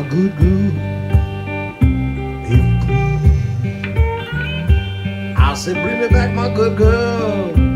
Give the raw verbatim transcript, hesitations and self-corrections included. a good group if clean. I said, bring me back my good girl.